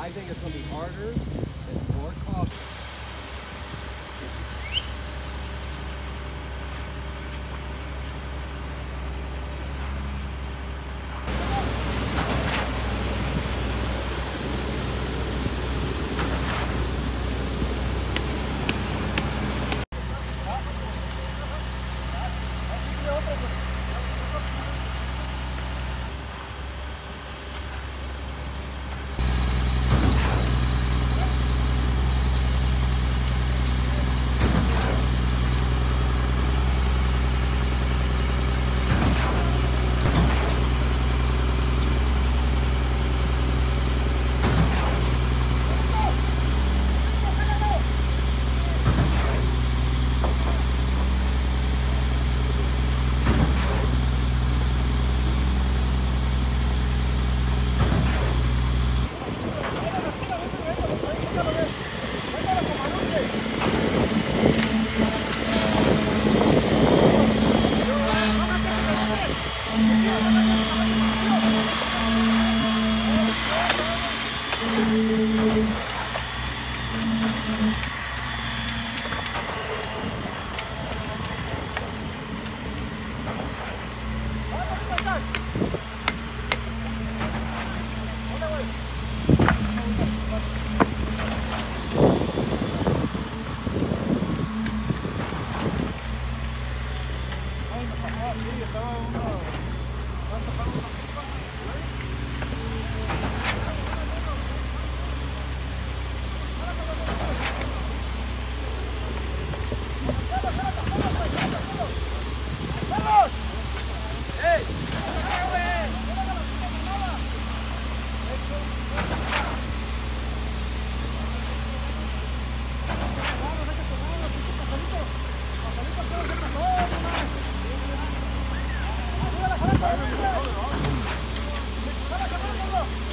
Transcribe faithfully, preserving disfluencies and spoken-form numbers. I think it's going to be harder and more costly. ¡Vamos!